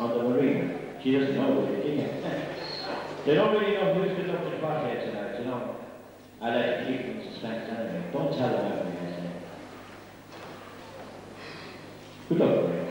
of the marina. She doesn't know what it is. They don't really know who's been looking back here tonight, you know. I like to keep them suspect anyway. Don't tell them everything. Good luck.